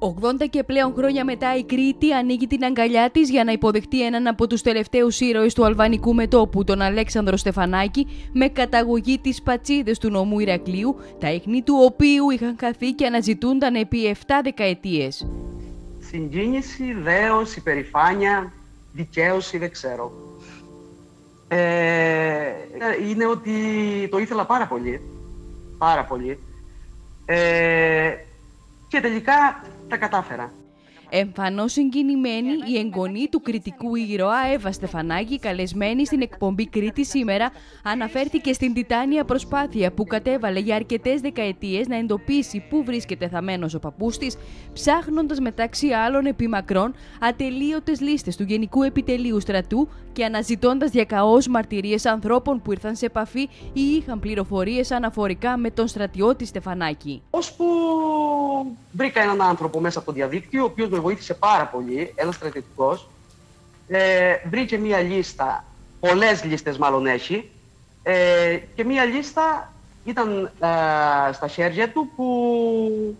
80 και πλέον χρόνια μετά, η Κρήτη ανοίγει την αγκαλιά της για να υποδεχτεί έναν από τους τελευταίους ήρωες του αλβανικού μετώπου, τον Αλέξανδρο Στεφανάκη, με καταγωγή τις Πατσίδες του νομού Ηρακλείου, τα ίχνη του οποίου είχαν χαθεί και αναζητούνταν επί 7 δεκαετίες. Συγκίνηση, δέος, υπερηφάνεια, δικαίωση, δεν ξέρω. Είναι ότι το ήθελα πάρα πολύ, πάρα πολύ. Και τελικά τα κατάφερα. Εμφανώς συγκινημένη, η εγγονή του κριτικού ήρωα Εύα Στεφανάκη, καλεσμένη στην εκπομπή Κρήτη Σήμερα, αναφέρθηκε στην τιτάνια προσπάθεια που κατέβαλε για αρκετές δεκαετίες να εντοπίσει πού βρίσκεται θαμένος ο παππούς της, ψάχνοντας μεταξύ άλλων επιμακρών ατελείωτες λίστες του Γενικού Επιτελείου Στρατού και αναζητώντας διακαώς μαρτυρίες ανθρώπων που ήρθαν σε επαφή ή είχαν πληροφορίες αναφορικά με τον στρατιώτη Στεφανάκη. Ώσπου βρήκα έναν άνθρωπο μέσα από το διαδίκτυο, ο οποίος με βοήθησε πάρα πολύ, ένας στρατιωτικός. Βρήκε μία λίστα, πολλές λίστες μάλλον έχει, και μία λίστα ήταν στα χέρια του που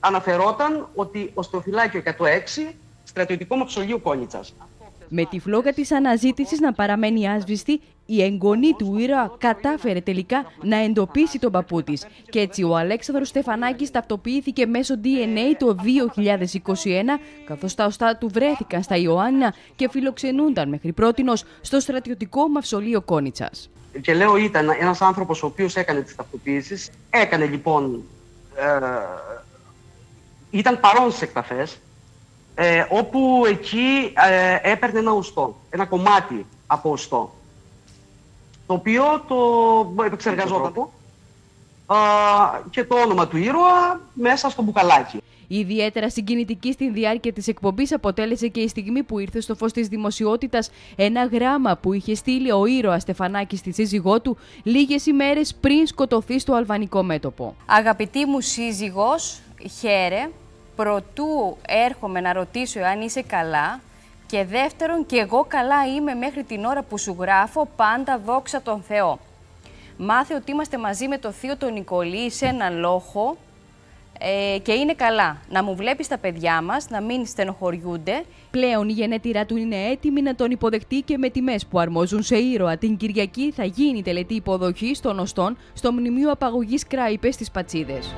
αναφερόταν ότι ο Στροφυλάκιο 106, στρατιωτικό μαψολίου Κόνιτσας. Με τη φλόγα της αναζήτησης να παραμένει άσβηστη, η εγγονή του ήρωα κατάφερε τελικά να εντοπίσει τον παππού της. Και έτσι ο Αλέξανδρος Στεφανάκης ταυτοποιήθηκε μέσω DNA το 2021, καθώς τα οστά του βρέθηκαν στα Ιωάννα και φιλοξενούνταν μέχρι πρότινος στο στρατιωτικό μαυσολείο Κόνιτσας. Και λέω ήταν ένας άνθρωπος ο οποίος έκανε τις ταυτοποίησεις, έκανε λοιπόν, ήταν παρόν στις εκταφές, όπου εκεί έπαιρνε ένα οστό, ένα κομμάτι από οστό, το οποίο το επεξεργαζόταν και το όνομα του ήρωα μέσα στο μπουκαλάκι. Ιδιαίτερα συγκινητική στην διάρκεια της εκπομπής αποτέλεσε και η στιγμή που ήρθε στο φως της δημοσιότητας ένα γράμμα που είχε στείλει ο ήρωας Στεφανάκη στη σύζυγό του λίγες ημέρες πριν σκοτωθεί στο αλβανικό μέτωπο. Αγαπητή μου σύζυγος, χαίρε. Προτού έρχομαι να ρωτήσω αν είσαι καλά, και δεύτερον, και εγώ καλά είμαι μέχρι την ώρα που σου γράφω, πάντα δόξα τον Θεό. Μάθε ότι είμαστε μαζί με το θείο τον Νικολή σε ένα λόχο και είναι καλά. Να μου βλέπεις τα παιδιά μας, να μην στενοχωριούνται. Πλέον η γενέτειρά του είναι έτοιμη να τον υποδεχτεί και με τιμές που αρμόζουν σε ήρωα. Την Κυριακή θα γίνει τελετή υποδοχής των οστών στο Μνημείο Απαγωγής Κράιπες στις Πατσίδες.